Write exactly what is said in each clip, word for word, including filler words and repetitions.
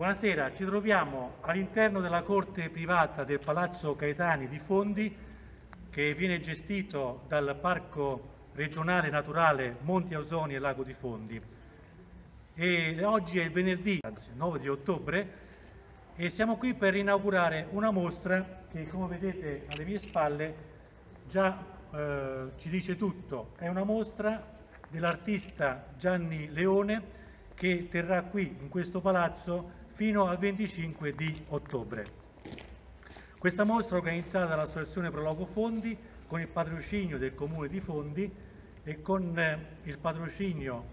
Buonasera, ci troviamo all'interno della corte privata del Palazzo Caetani di Fondi, che viene gestito dal Parco Regionale Naturale Monti Ausoni e Lago di Fondi. E oggi è il venerdì, anzi nove di ottobre, e siamo qui per inaugurare una mostra che, come vedete alle mie spalle, già eh, ci dice tutto. È una mostra dell'artista Gianni Leone che terrà qui in questo palazzo fino al venticinque di ottobre. Questa mostra è organizzata dall'Associazione Pro Loco Fondi con il patrocinio del Comune di Fondi e con eh, il patrocinio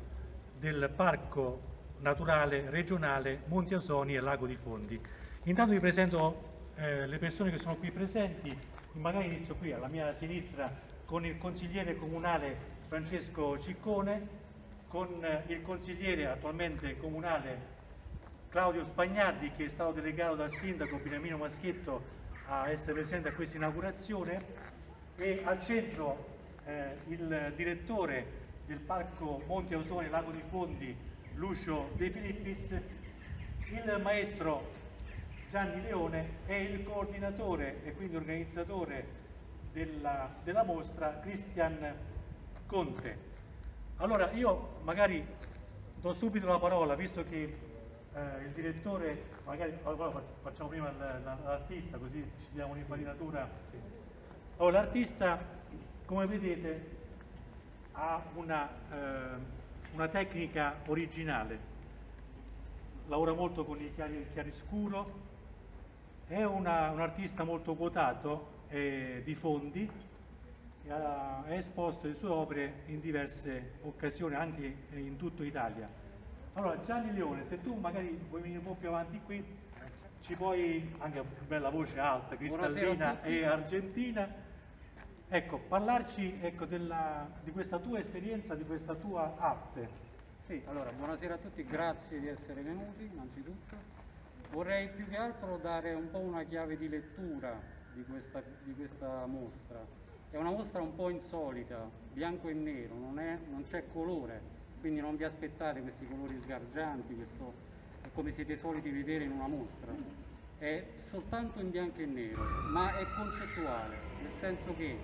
del Parco Naturale Regionale Monti Ausoni e Lago di Fondi. Intanto vi presento eh, le persone che sono qui presenti. Magari inizio qui alla mia sinistra con il consigliere comunale Francesco Ciccone, con eh, il consigliere attualmente comunale Claudio Spagnardi, che è stato delegato dal sindaco Binamino Maschietto a essere presente a questa inaugurazione, e al centro eh, il direttore del Parco Monti Ausoni e Lago di Fondi, Lucio De Filippis, il maestro Gianni Leone e il coordinatore e quindi organizzatore della, della mostra, Cristian Conte. Allora io magari do subito la parola, visto che eh, il direttore, magari facciamo prima l'artista così ci diamo un'infarinatura. Allora, l'artista, come vedete, ha una, eh, una tecnica originale, lavora molto con il chiaroscuro, è una, un artista molto quotato eh, di Fondi, e ha, ha esposto le sue opere in diverse occasioni anche in tutta Italia. Allora Gianni Leone, se tu magari vuoi venire un po' più avanti qui, ci puoi, anche bella voce alta, cristallina e argentina, ecco, parlarci ecco, della, di questa tua esperienza, di questa tua arte. Sì, allora, buonasera a tutti, grazie di essere venuti, innanzitutto. Vorrei più che altro dare un po' una chiave di lettura di questa, di questa mostra. È una mostra un po' insolita, bianco e nero, non c'è colore, quindi non vi aspettate questi colori sgargianti, questo, come siete soliti vedere in una mostra. È soltanto in bianco e nero, ma è concettuale, nel senso che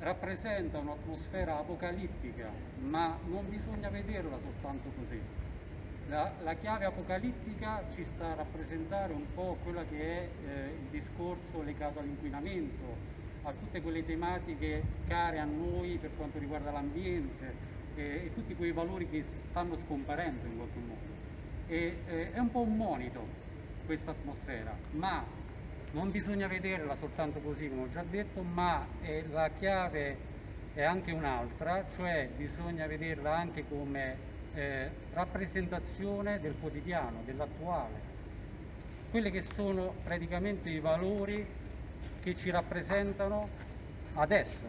rappresenta un'atmosfera apocalittica, ma non bisogna vederla soltanto così. La, la chiave apocalittica ci sta a rappresentare un po' quella che è eh, il discorso legato all'inquinamento, a tutte quelle tematiche care a noi per quanto riguarda l'ambiente eh, e tutti quei valori che stanno scomparendo in qualche modo. E, eh, è un po' un monito questa atmosfera, ma non bisogna vederla soltanto così, come ho già detto, ma eh, la chiave è anche un'altra, cioè bisogna vederla anche come eh, rappresentazione del quotidiano, dell'attuale, quelli che sono praticamente i valori che ci rappresentano adesso,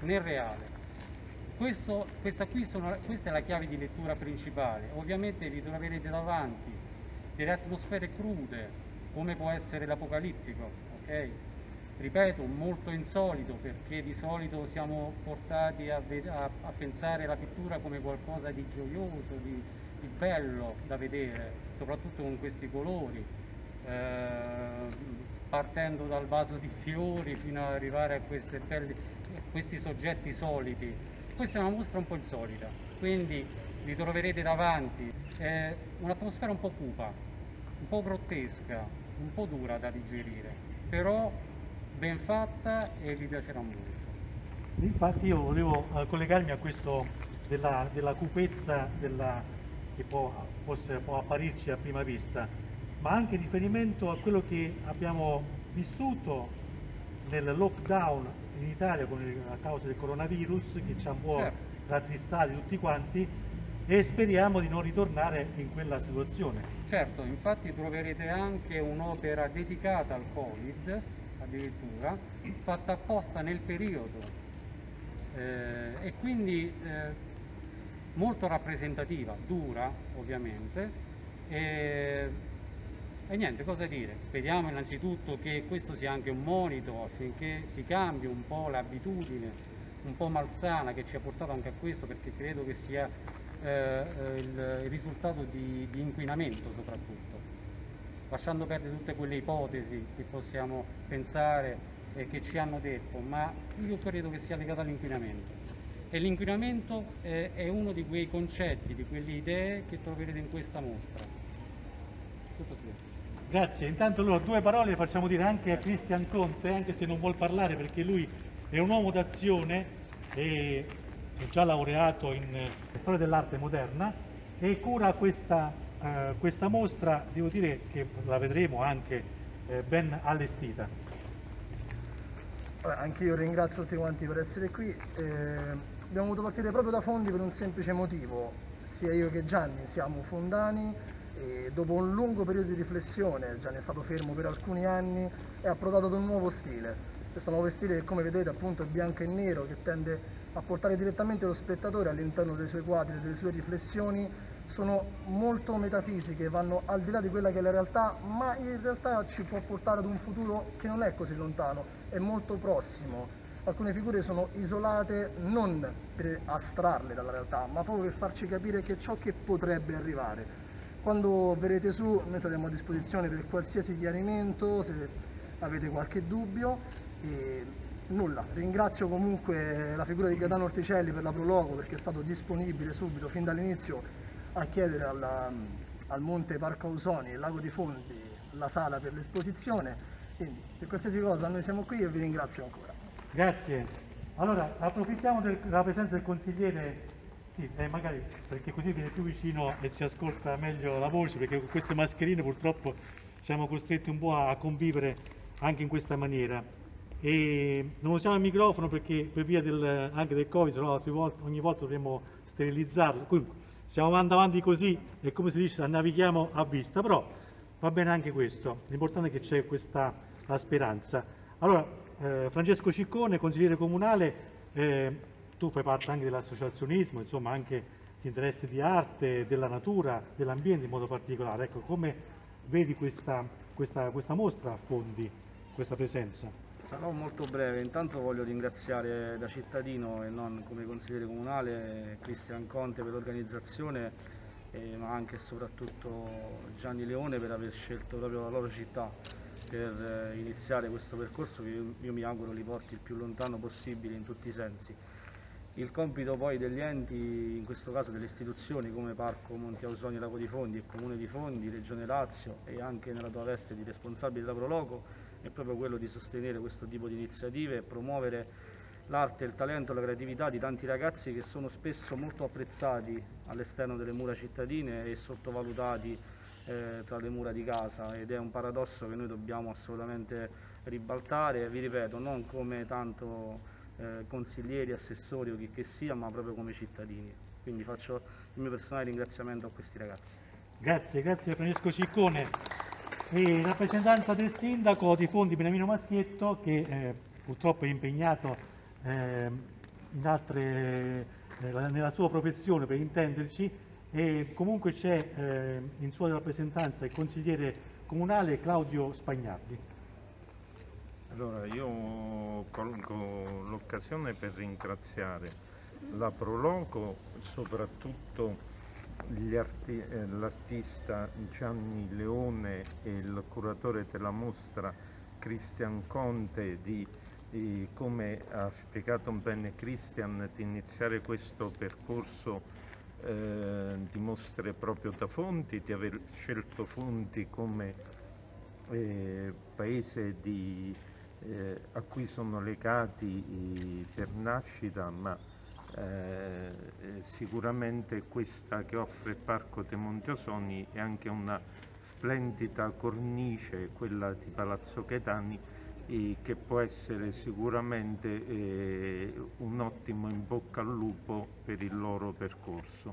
nel reale. Questo, questa, qui sono, questa è la chiave di lettura principale. Ovviamente vi troverete davanti delle atmosfere crude, come può essere l'apocalittico, ok? Ripeto, molto insolito, perché di solito siamo portati a, a, a pensare alla pittura come qualcosa di gioioso, di, di bello da vedere, soprattutto con questi colori, eh, partendo dal vaso di fiori fino ad arrivare a queste belle, questi soggetti soliti. Questa è una mostra un po' insolita, quindi vi troverete davanti eh, un'atmosfera un po' cupa, un po' grottesca, un po' dura da digerire, però ben fatta e vi piacerà molto. Infatti io volevo collegarmi a questo della, della cupezza della, che può, può, può apparirci a prima vista, ma anche in riferimento a quello che abbiamo vissuto nel lockdown in Italia con il, a causa del coronavirus, che ci ha un po' certo. rattristati tutti quanti, e speriamo di non ritornare in quella situazione. Certo, infatti troverete anche un'opera dedicata al Covid, addirittura, fatta apposta nel periodo eh, e quindi eh, molto rappresentativa, dura ovviamente. E, e niente, cosa dire? Speriamo innanzitutto che questo sia anche un monito affinché si cambi un po' l'abitudine un po' malsana che ci ha portato anche a questo, perché credo che sia Eh, il, il risultato di, di inquinamento soprattutto. lasciando perdere tutte quelle ipotesi che possiamo pensare e che ci hanno detto, ma io credo che sia legata all'inquinamento. E l'inquinamento eh, è uno di quei concetti, di quelle idee che troverete in questa mostra. Tutto qui. Grazie, intanto allora due parole le facciamo dire anche a Cristian Conte, anche se non vuol parlare perché lui è un uomo d'azione e è già laureato in eh, storia dell'arte moderna e cura questa, eh, questa mostra, devo dire che la vedremo anche eh, ben allestita. Anche io ringrazio tutti quanti per essere qui, eh, abbiamo voluto partire proprio da Fondi per un semplice motivo, sia io che Gianni siamo fondani. E dopo un lungo periodo di riflessione, Gianni è stato fermo per alcuni anni, è approdato ad un nuovo stile. Questo nuovo stile che, come vedete, appunto è bianco e nero, che tende a portare direttamente lo spettatore all'interno dei suoi quadri, delle sue riflessioni, sono molto metafisiche, vanno al di là di quella che è la realtà, ma in realtà ci può portare ad un futuro che non è così lontano, è molto prossimo. Alcune figure sono isolate non per astrarle dalla realtà, ma proprio per farci capire che ciò che potrebbe arrivare. Quando verrete su, noi saremo a disposizione per qualsiasi chiarimento, se avete qualche dubbio. E nulla, ringrazio comunque la figura di Gaetano Orticelli per la Pro Loco, perché è stato disponibile subito, fin dall'inizio, a chiedere alla, al Monte Parco Ausoni e Lago di Fondi la sala per l'esposizione. Quindi per qualsiasi cosa noi siamo qui e vi ringrazio ancora. Grazie. Allora, approfittiamo del, della presenza del consigliere. Sì, eh, magari perché così viene più vicino e ci ascolta meglio la voce, perché con queste mascherine purtroppo siamo costretti un po' a convivere anche in questa maniera. E non usiamo il microfono perché per via del, anche del Covid, no, ogni volta dovremmo sterilizzarlo. Comunque stiamo andando avanti così e, come si dice, navighiamo a vista, però va bene anche questo. L'importante è che c'è questa la speranza. Allora, eh, Francesco Ciccone, consigliere comunale, eh, tu fai parte anche dell'associazionismo, insomma anche di interessi di arte, della natura, dell'ambiente in modo particolare. Ecco, come vedi questa, questa, questa mostra a Fondi, questa presenza? Sarò molto breve, intanto voglio ringraziare da cittadino e non come consigliere comunale Cristian Conte per l'organizzazione, eh, ma anche e soprattutto Gianni Leone per aver scelto proprio la loro città per eh, iniziare questo percorso che io, io mi auguro li porti il più lontano possibile in tutti i sensi. Il compito poi degli enti, in questo caso delle istituzioni come Parco Monti Ausoni e Lago di Fondi e Comune di Fondi, Regione Lazio e anche nella tua veste di responsabile della Pro Loco, è proprio quello di sostenere questo tipo di iniziative e promuovere l'arte, il talento, la creatività di tanti ragazzi che sono spesso molto apprezzati all'esterno delle mura cittadine e sottovalutati eh, tra le mura di casa, ed è un paradosso che noi dobbiamo assolutamente ribaltare, vi ripeto, non come tanto Eh, consiglieri, assessori o chi che sia, ma proprio come cittadini. Quindi faccio il mio personale ringraziamento a questi ragazzi. Grazie, grazie Francesco Ciccone. E rappresentanza del sindaco di Fondi Binamino Maschietto, che eh, purtroppo è impegnato eh, in altre, eh, nella sua professione, per intenderci, e comunque c'è eh, in sua rappresentanza il consigliere comunale Claudio Spagnardi. Allora, io colgo l'occasione per ringraziare la Pro Loco, soprattutto l'artista Gianni Leone e il curatore della mostra Cristian Conte di, di come ha spiegato bene Cristian, di iniziare questo percorso eh, di mostre proprio da Fondi, di aver scelto Fondi come eh, paese di Eh, a cui sono legati eh, per nascita, ma eh, sicuramente questa che offre il Parco dei Monti Ausoni è anche una splendida cornice, quella di Palazzo Caetani, eh, che può essere sicuramente eh, un ottimo in bocca al lupo per il loro percorso.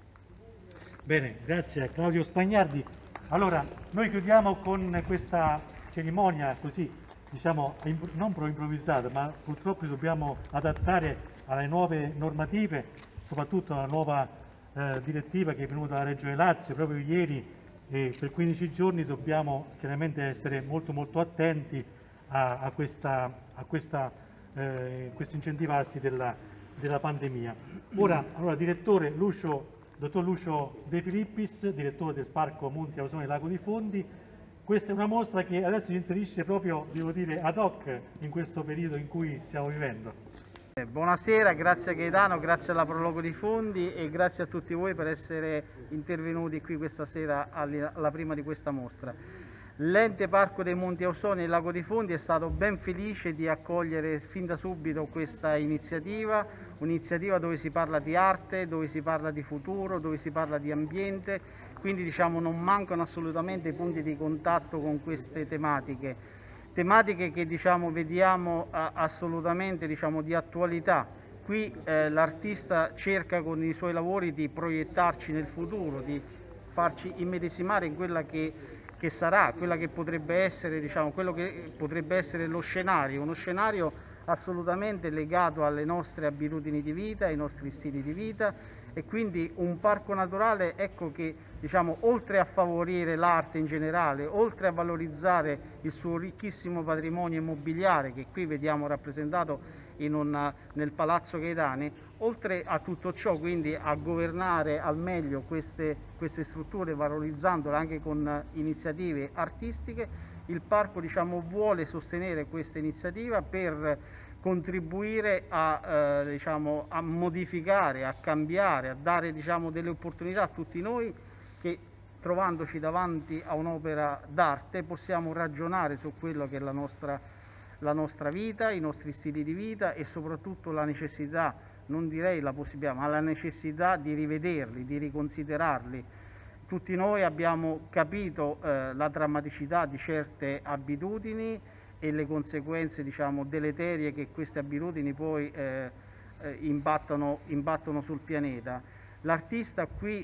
Bene, grazie a Claudio Spagnardi. Allora, noi chiudiamo con questa cerimonia così, diciamo non improvvisata, ma purtroppo dobbiamo adattare alle nuove normative, soprattutto alla nuova eh, direttiva che è venuta dalla Regione Lazio proprio ieri, e per quindici giorni dobbiamo chiaramente essere molto molto attenti a, a questa, a questa, eh, questo incentivarsi della, della pandemia. Ora, allora, direttore Lucio, dottor Lucio De Filippis, direttore del Parco Monti Ausoni e Lago di Fondi, Questa è una mostra che adesso si inserisce proprio, devo dire, ad hoc in questo periodo in cui stiamo vivendo. Buonasera, grazie a Gaetano, grazie alla Pro Loco di Fondi e grazie a tutti voi per essere intervenuti qui questa sera alla prima di questa mostra. L'ente Parco dei Monti Ausoni e Lago di Fondi è stato ben felice di accogliere fin da subito questa iniziativa, un'iniziativa dove si parla di arte, dove si parla di futuro, dove si parla di ambiente, quindi diciamo non mancano assolutamente i punti di contatto con queste tematiche. Tematiche che diciamo, vediamo assolutamente diciamo, di attualità. Qui eh, l'artista cerca con i suoi lavori di proiettarci nel futuro, di farci immedesimare in quella che, che sarà, quella che potrebbe essere, diciamo, quello che potrebbe essere lo scenario, uno scenario assolutamente legato alle nostre abitudini di vita, ai nostri stili di vita. E quindi un parco naturale, ecco che diciamo, oltre a favorire l'arte in generale, oltre a valorizzare il suo ricchissimo patrimonio immobiliare che qui vediamo rappresentato in un, nel Palazzo Caetani, oltre a tutto ciò quindi a governare al meglio queste, queste strutture valorizzandole anche con iniziative artistiche, il parco diciamo, vuole sostenere questa iniziativa per contribuire a, eh, diciamo, a modificare, a cambiare, a dare diciamo, delle opportunità a tutti noi che trovandoci davanti a un'opera d'arte possiamo ragionare su quello che è la nostra, la nostra vita, i nostri stili di vita e soprattutto la necessità, non direi la possibilità, ma la necessità di rivederli, di riconsiderarli. Tutti noi abbiamo capito eh, la drammaticità di certe abitudini e le conseguenze diciamo, deleterie che queste abitudini poi eh, eh, imbattono, imbattono sul pianeta. L'artista qui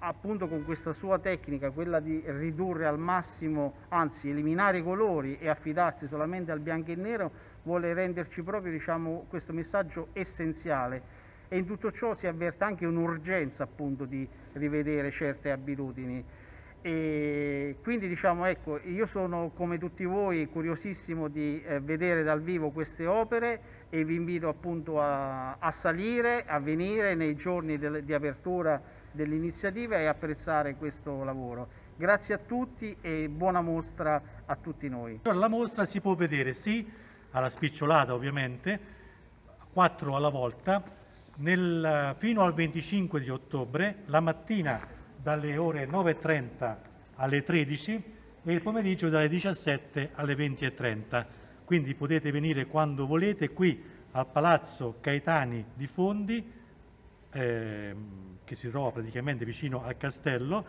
appunto con questa sua tecnica, quella di ridurre al massimo, anzi eliminare i colori e affidarsi solamente al bianco e nero, vuole renderci proprio diciamo, questo messaggio essenziale. E in tutto ciò si avverte anche un'urgenza appunto di rivedere certe abitudini. E quindi diciamo ecco, io sono come tutti voi curiosissimo di eh, vedere dal vivo queste opere e vi invito appunto a, a salire, a venire nei giorni del, di apertura dell'iniziativa e apprezzare questo lavoro. Grazie a tutti e buona mostra a tutti noi. La mostra si può vedere sì, alla spicciolata ovviamente, quattro alla volta, nel, fino al venticinque di ottobre, la mattina dalle ore nove e trenta alle tredici e il pomeriggio dalle diciassette alle venti e trenta. Quindi potete venire quando volete qui al Palazzo Caetani di Fondi, eh, che si trova praticamente vicino al castello,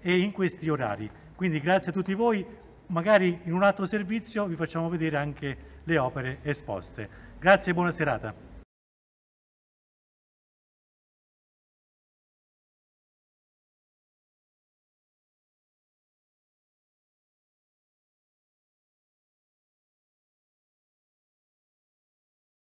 e in questi orari. Quindi grazie a tutti voi, magari in un altro servizio vi facciamo vedere anche le opere esposte. Grazie e buona serata.